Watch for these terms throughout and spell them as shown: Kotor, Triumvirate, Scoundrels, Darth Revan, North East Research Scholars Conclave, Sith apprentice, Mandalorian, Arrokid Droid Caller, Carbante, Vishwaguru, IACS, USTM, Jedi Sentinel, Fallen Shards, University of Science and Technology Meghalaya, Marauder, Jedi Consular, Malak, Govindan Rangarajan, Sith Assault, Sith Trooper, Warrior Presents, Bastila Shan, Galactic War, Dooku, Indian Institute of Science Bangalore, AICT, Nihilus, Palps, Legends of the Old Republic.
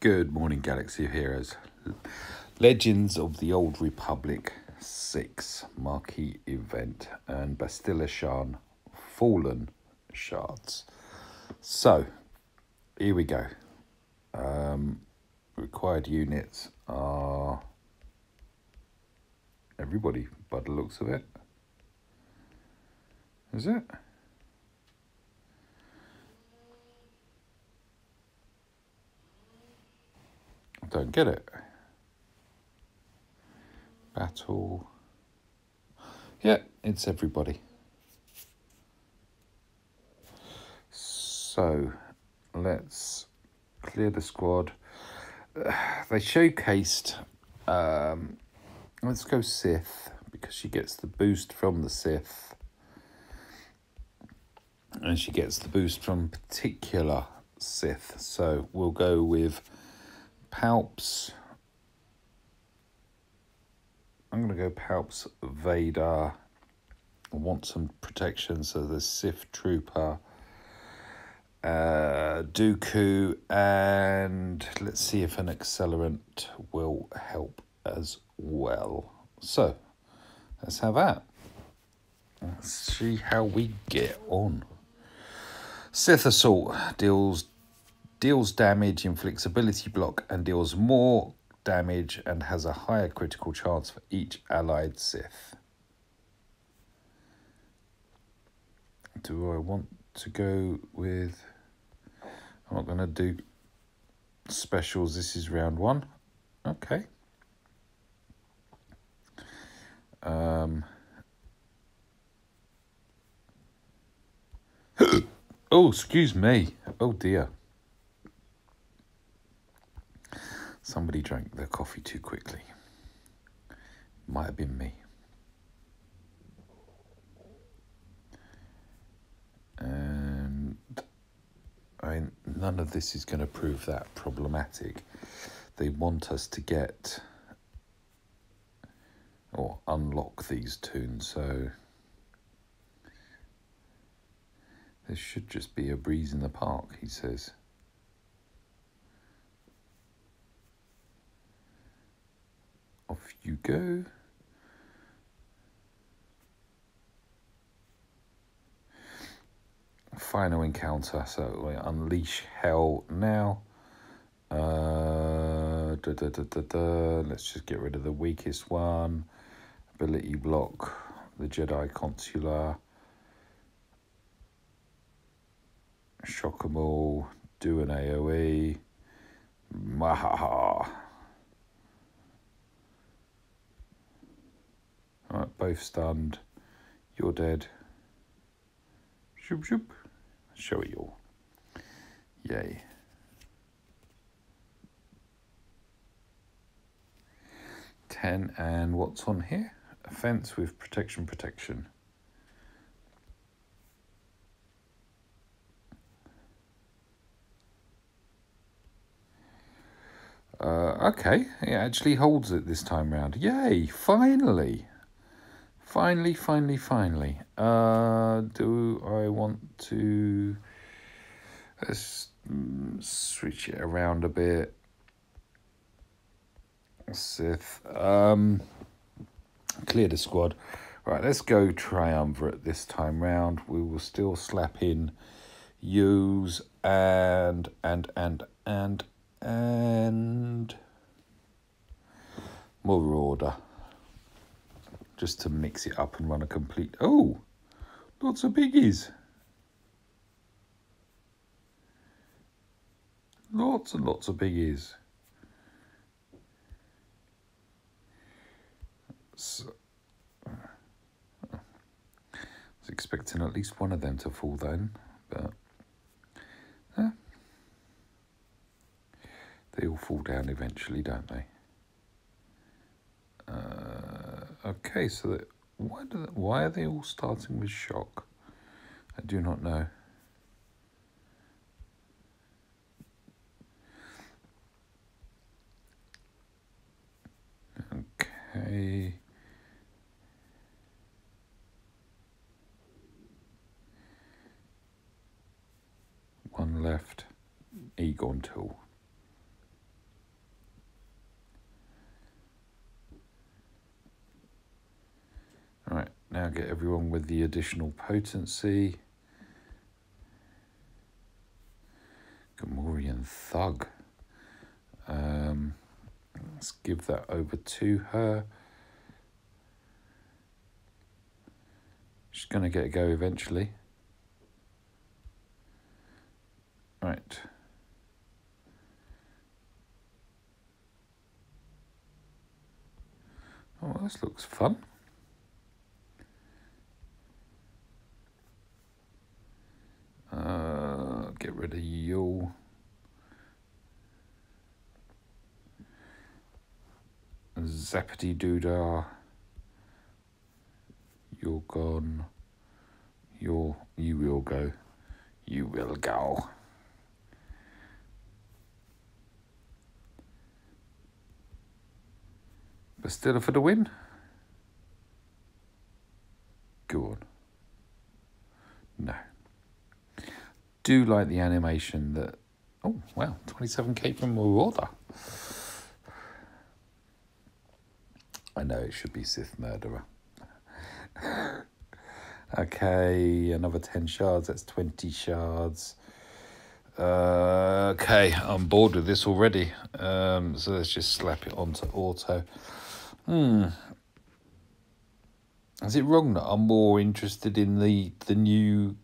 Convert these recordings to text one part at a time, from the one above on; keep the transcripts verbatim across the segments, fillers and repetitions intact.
Good morning, Galaxy of Heroes. Legends of the Old Republic six marquee event and Bastila Shan Fallen Shards. So here we go. Um, required units are everybody by the looks of it. Is it? Don't get it. Battle. Yeah, it's everybody. So let's clear the squad. Uh, they showcased. Um, let's go Sith, because she gets the boost from the Sith, and she gets the boost from particular Sith. So we'll go with Palps. I'm going to go Palps, Vader. I want some protection, so the Sith Trooper, uh, Dooku, and let's see if an accelerant will help as well. So, let's have that. Let's see how we get on. Sith Assault deals Deals damage, inflicts ability block, and deals more damage and has a higher critical chance for each allied Sith. Do I want to go with... I'm not going to do specials. This is round one. Okay. Um. Oh, excuse me. Oh, dear. Somebody drank their coffee too quickly. Might have been me. And I none of this is going to prove that problematic. They want us to get or unlock these tunes, so there should just be a breeze in the park, he says. Off you go. Final encounter, so we unleash hell now. Uh, da, da, da, da, da. Let's just get rid of the weakest one. Ability block, the Jedi Consular. Shock 'em all, do an A O E. Mahaha. Alright, both stunned. You're dead. Shoop, shoop. Show it all. Yay. ten, and what's on here? Offense with protection, protection. Uh, okay, it actually holds it this time round. Yay, finally. Finally, finally, finally. Uh, do I want to let's switch it around a bit? Sith. Um, clear the squad. Right, let's go Triumvirate this time round. We will still slap in use and, and, and, and, and Marauder, just to mix it up and run a complete... Oh! Lots of biggies! Lots and lots of biggies. So, I was expecting at least one of them to fall down, but... Eh, they all fall down eventually, don't they? Okay, so that, why do they, why are they all starting with shock? I do not know. Okay. One left. Egon Tool. now get everyone with the additional potency. Gamorrean Thug. Um, let's give that over to her. She's going to get a go eventually. Right. Oh, this looks fun. Uh, get rid of you. Zappity doodah. You're gone. You're, you will go. You will go. Bastila for the win. Go on. No. Do like the animation that... Oh, wow. twenty-seven K from Marauder. I know it should be Sith Murderer. Okay, another ten shards. That's twenty shards. Uh, okay, I'm bored with this already. Um, so let's just slap it onto auto. Hmm. Is it wrong that I'm more interested in the, the new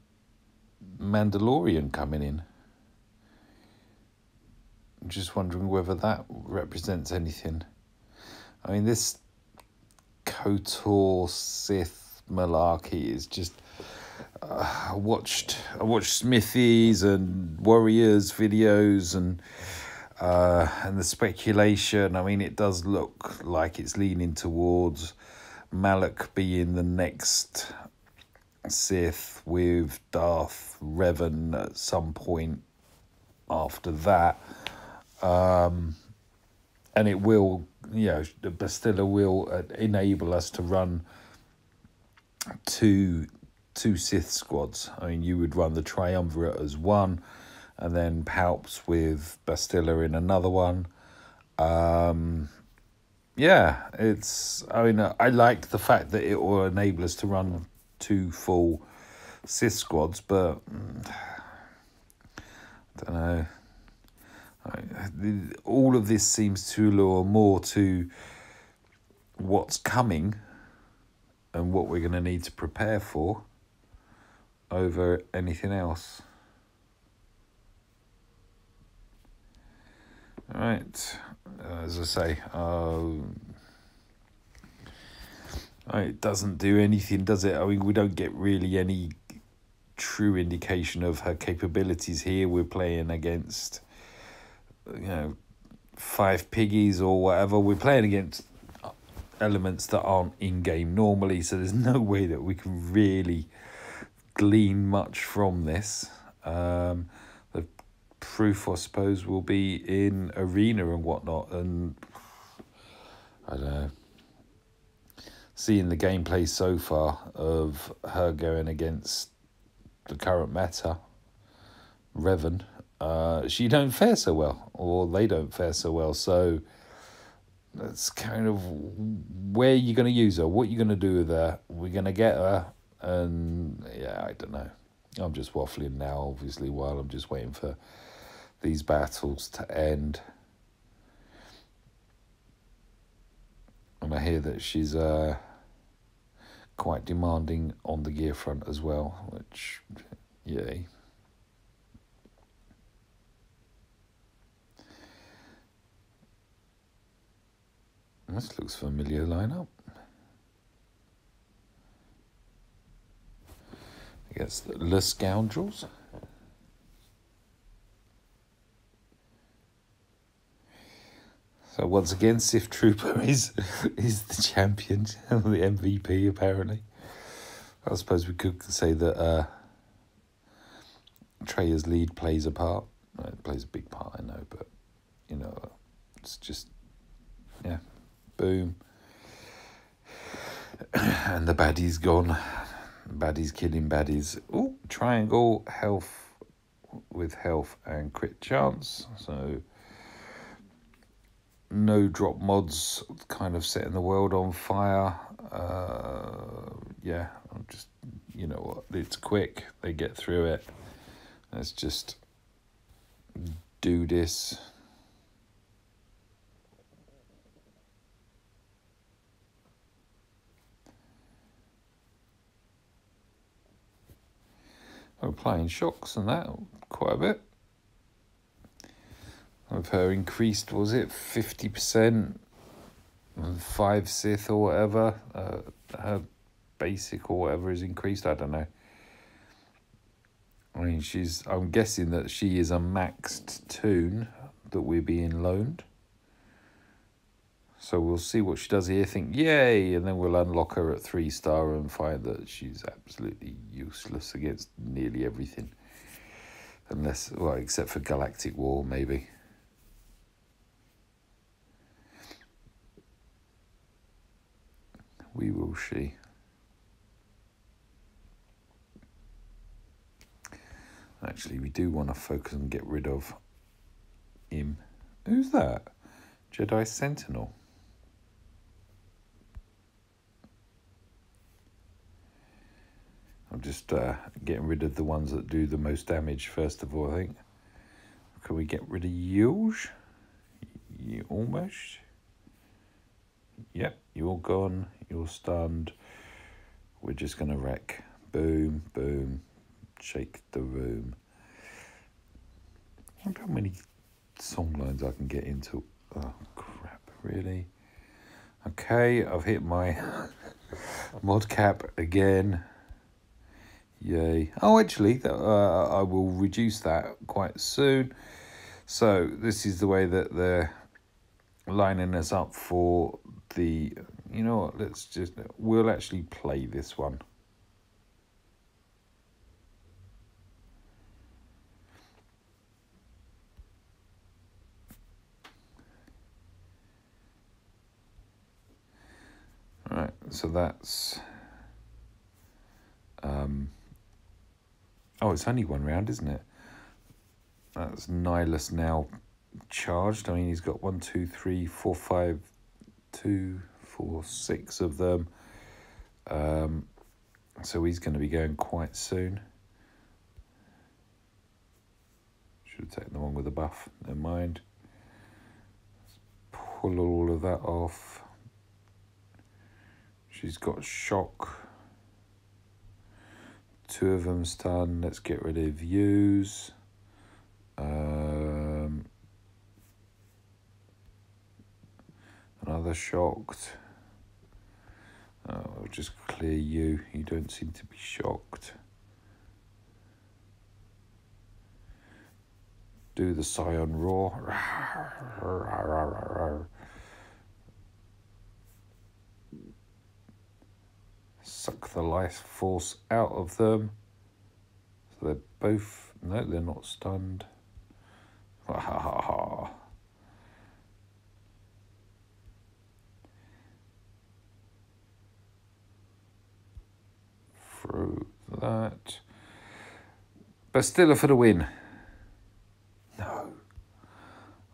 Mandalorian coming in? I'm just wondering whether that represents anything. I mean, this Kotor Sith malarkey is just... Uh, I watched I watched Smithies and Warriors videos and... Uh, and the speculation, I mean, it does look like it's leaning towards Malak being the next Sith with Darth Revan at some point after that. Um, and it will, you know, Bastila will enable us to run two, two Sith squads. I mean, you would run the Triumvirate as one, and then Palps with Bastila in another one. Um, yeah, it's... I mean, I like the fact that it will enable us to run two full Sith squads, but... I don't know. I mean, all of this seems to allure more to what's coming and what we're going to need to prepare for over anything else. All right, as I say, um, it doesn't do anything, does it? I mean, we don't get really any true indication of her capabilities here. We're playing against, you know, five piggies or whatever. We're playing against elements that aren't in-game normally, so there's no way that we can really glean much from this. Um, proof, I suppose, will be in arena and whatnot, and I don't know, seeing the gameplay so far of her going against the current meta, Revan, uh, she don't fare so well, or they don't fare so well, so that's kind of where you're going to use her, what you're going to do with her, we're going to get her, and yeah, I don't know. I'm just waffling now, obviously, while I'm just waiting for these battles to end. And I hear that she's uh, quite demanding on the gear front as well, which, yay. This looks familiar lineup. I guess the, the Scoundrels. So once again, Sith Trooper is is the champion, the M V P apparently. I suppose we could say that uh, Treya's lead plays a part. No, it plays a big part, I know, but you know, it's just, yeah, boom, and the baddie's gone. Baddies killing baddies. Oh, triangle health with health and crit chance. So no drop mods kind of setting the world on fire. Uh, yeah, I'm just, you know what, it's quick, they get through it. Let's just do this. We're playing shocks and that quite a bit. Of her increased, was it fifty percent, five Sith or whatever, uh, her basic or whatever is increased, I don't know. I mean, she's, I'm guessing that she is a maxed tune that we're being loaned. So we'll see what she does here, think, yay, and then we'll unlock her at three star and find that she's absolutely useless against nearly everything. Unless, well, except for Galactic War, maybe. We will see. Actually, we do want to focus and get rid of him. Who's that? Jedi Sentinel. I'm just uh, getting rid of the ones that do the most damage, first of all, I think. Can we get rid of you? You almost. Yep, you're gone, you're stunned. We're just going to wreck. Boom, boom, shake the room. I wonder how many song lines I can get into. Oh, crap, really? Okay, I've hit my mod cap again. Yay. Oh, actually, uh, I will reduce that quite soon. So this is the way that they're lining us up for the... You know what, let's just... We'll actually play this one. Right, so that's... Um, oh, it's only one round, isn't it? That's Nihilus now charged. I mean, he's got one, two, three, four, five, two, four, six of them. Um, so he's going to be going quite soon. Should have taken the one with the buff. Never mind. Let's pull all of that off. She's got shock. Two of them stun. Let's get rid of views. Um, another shocked. Oh, we'll just clear you. You don't seem to be shocked. Do the Scion roar. Suck the life force out of them. So they're both... No, they're not stunned. Through that. Bastila for the win. No.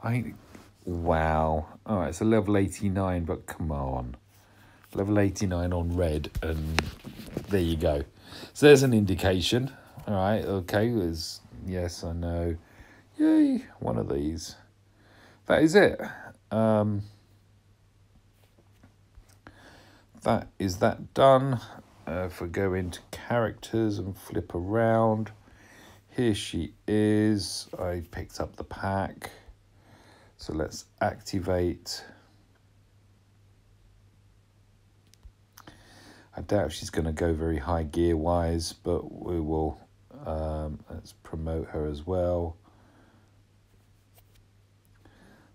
I... Wow. All right, so level eighty-nine, but come on. Level eighty-nine on red, and there you go. So there's an indication. All right, okay, there's, yes, I know. Yay, one of these. That is it. Um, that is that done. Uh, if we go into characters and flip around, here she is. I picked up the pack. So let's activate... I doubt if she's going to go very high gear-wise, but we will. Um, let's promote her as well.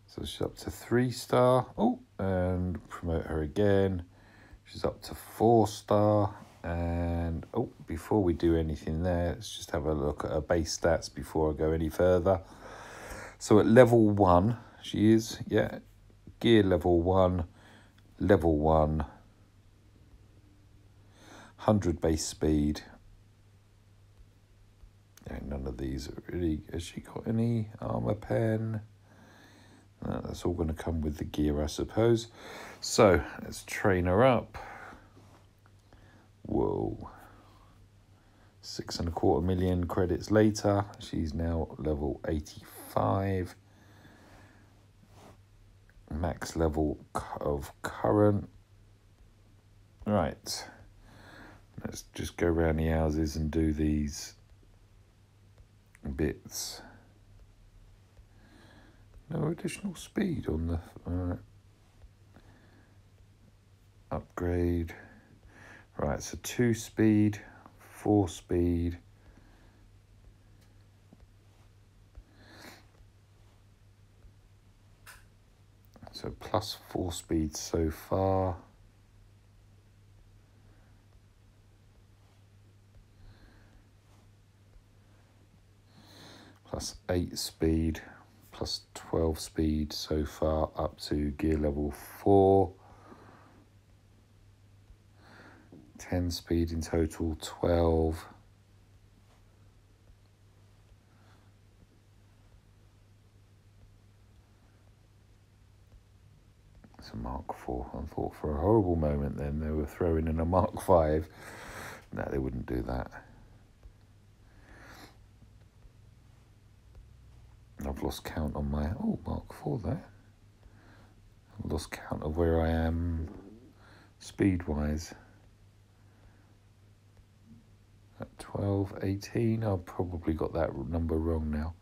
So she's up to three star. Oh, and promote her again. She's up to four star. And, oh, before we do anything there, let's just have a look at her base stats before I go any further. So at level one, she is, yeah, gear level one, level one. one hundred base speed. Yeah, none of these are really... Has she got any armor pen? Uh, that's all going to come with the gear, I suppose. So let's train her up. Whoa. Six and a quarter million credits later, she's now level eighty-five. Max level of current. Right. Let's just go around the houses and do these bits. No additional speed on the uh, upgrade. Right, so two speed, four speed. So plus four speed so far. Plus eight speed. Plus twelve speed so far up to gear level four. ten speed in total, twelve. It's a Mark four. I thought for a horrible moment then they were throwing in a Mark five. No, they wouldn't do that. I've lost count on my... Oh, Mark four there. I've lost count of where I am speed-wise. At twelve, eighteen, I've probably got that number wrong now.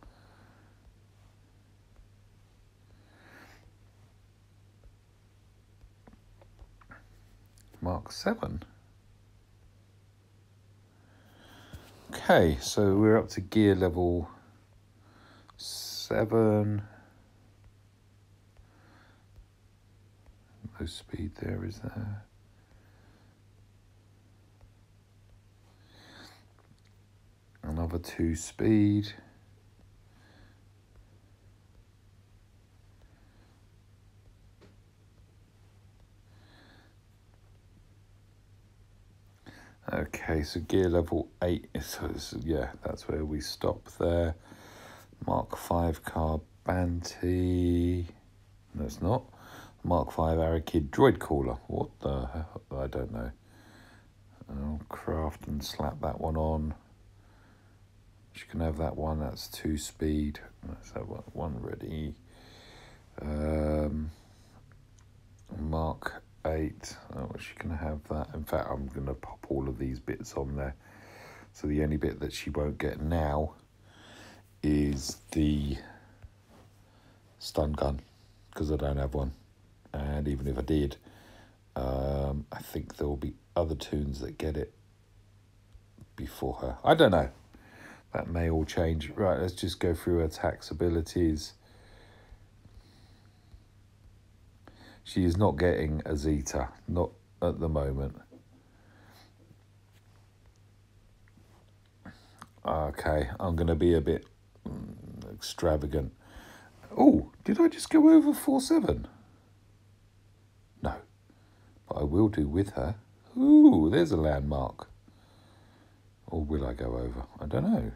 Mark seven. Okay, so we're up to gear level... seven. No speed there, is there? Another two speed. Okay, so gear level eight. So yeah, that's where we stop there. Mark five Carbante. No, it's not. Mark five Arrokid Droid Caller. What the hell? I don't know. I'll craft and slap that one on. She can have that one. That's two speed. Let's have one ready. Um, Mark eight. Oh, she can have that. In fact, I'm going to pop all of these bits on there. So the only bit that she won't get now is the stun gun, because I don't have one, and even if I did, um, I think there will be other tunes that get it before her. I don't know, that may all change. Right, let's just go through her tax abilities. She is not getting a Zeta, not at the moment. Okay, I'm going to be a bit extravagant. Oh, did I just go over four seven? No, but I will do with her. Ooh, there's a landmark. Or will I go over? I don't know.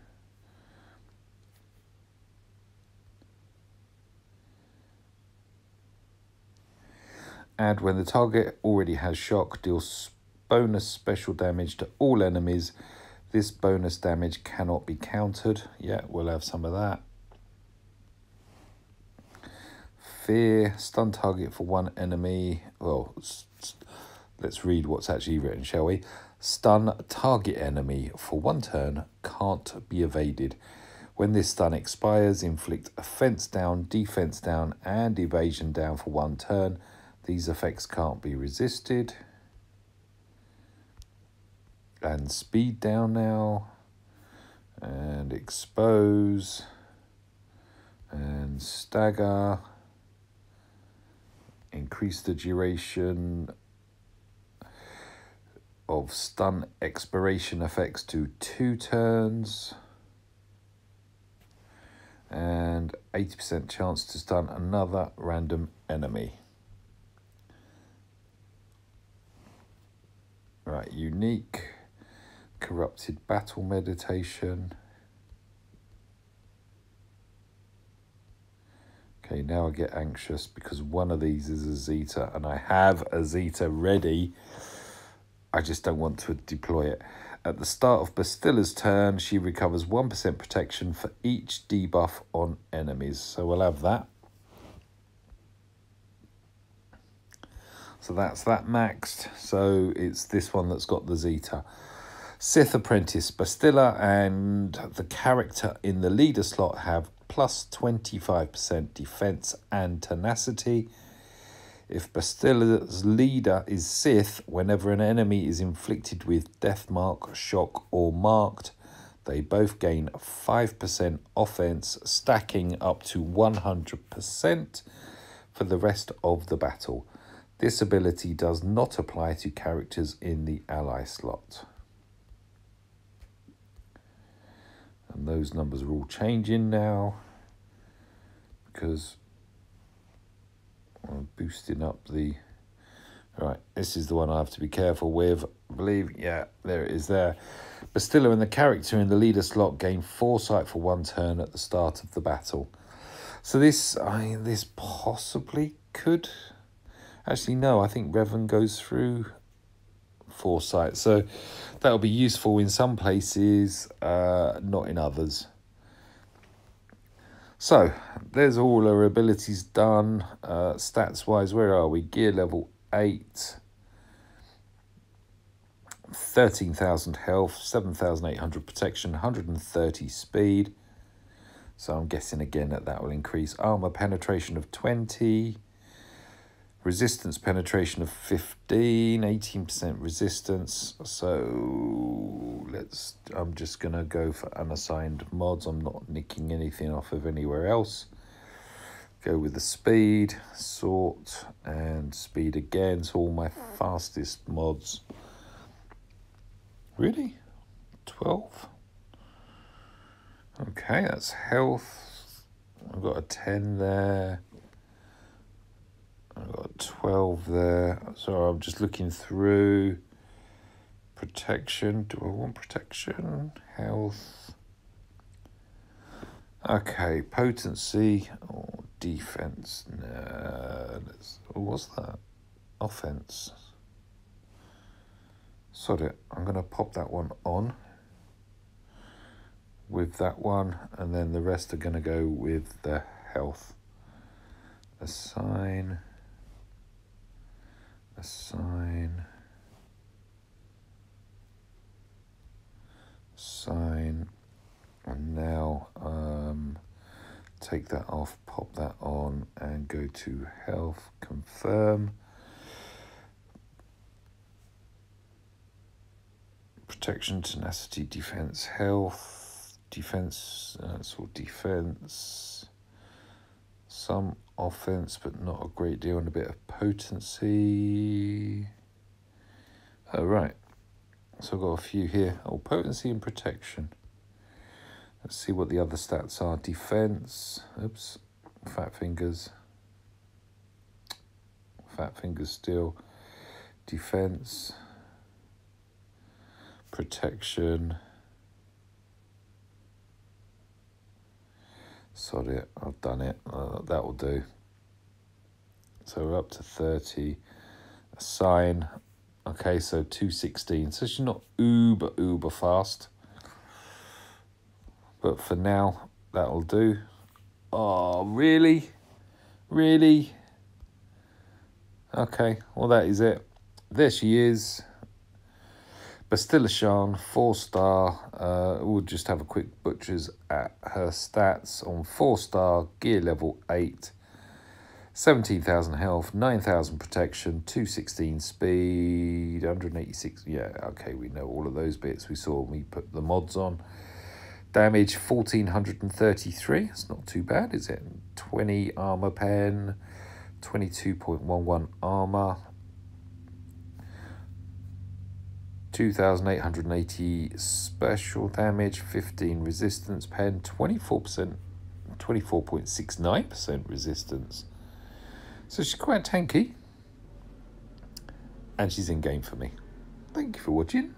Add when the target already has shock, deals bonus special damage to all enemies. This bonus damage cannot be countered. Yeah, we'll have some of that. Fear, stun target for one enemy. Well, let's read what's actually written, shall we? Stun target enemy for one turn, can't be evaded. When this stun expires, inflict offense down, defense down, and evasion down for one turn. These effects can't be resisted. And speed down now, and expose, and stagger, increase the duration of stun expiration effects to two turns, and eighty percent chance to stun another random enemy. Right, unique. Corrupted Battle Meditation. Okay, now I get anxious because one of these is a Zeta, and I have a Zeta ready. I just don't want to deploy it. At the start of Bastila's turn, she recovers one percent protection for each debuff on enemies. So we'll have that. So that's that maxed. So it's this one that's got the Zeta. Sith Apprentice, Bastila and the character in the leader slot have plus twenty-five percent defense and tenacity. If Bastila's leader is Sith, whenever an enemy is inflicted with death mark, shock or marked, they both gain five percent offense, stacking up to one hundred percent for the rest of the battle. This ability does not apply to characters in the ally slot. And those numbers are all changing now because I'm boosting up the... Right, this is the one I have to be careful with. I believe, yeah, there it is there. Bastila and the character in the leader slot gain foresight for one turn at the start of the battle. So this, I this possibly could... Actually, no, I think Revan goes through foresight. So that'll be useful in some places, uh, not in others. So there's all our abilities done. Uh, Stats-wise, where are we? Gear level eight. thirteen thousand health, seven thousand eight hundred protection, one hundred thirty speed. So I'm guessing again that that will increase. Armor penetration of twenty. Resistance penetration of fifteen, eighteen percent resistance. So let's, I'm just gonna go for unassigned mods. I'm not nicking anything off of anywhere else. Go with the speed, sort, and speed again. So all my fastest mods. Really? twelve? Okay, that's health. I've got a ten there. I've got twelve there, so I'm just looking through protection. Do I want protection? Health. Okay, potency or oh, defense. No, let's, what's that? Offense. Sod it. I'm going to pop that one on with that one, and then the rest are going to go with the health. Assign. Assign, assign, and now um, take that off, pop that on, and go to health, confirm, protection, tenacity, defense, health, defense, that's all defense, some offense, but not a great deal, and a bit of potency. All right, so I've got a few here. Oh, potency and protection. Let's see what the other stats are. Defense. Oops, fat fingers. Fat fingers still. Defense. Protection. Sod it, I've done it, uh, that will do. So we're up to thirty. Assign, okay, so two sixteen. So she's not uber, uber fast. But for now, that'll do. Oh, really? Really? Okay, well, that is it. There she is. Bastila Shan, four star, uh, we'll just have a quick butchers at her stats on four star, gear level eight, seventeen thousand health, nine thousand protection, two sixteen speed, one hundred eighty-six, yeah, okay, we know all of those bits, we saw when we put the mods on. Damage, one thousand four hundred thirty-three, it's not too bad, is it? twenty armor pen, twenty-two point one one armor. two thousand eight hundred eighty special damage, fifteen resistance pen, twenty-four percent, twenty-four point six nine percent resistance. So she's quite tanky. And she's in game for me. Thank you for watching.